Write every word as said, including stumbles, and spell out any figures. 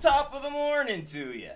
Top of the morning to you.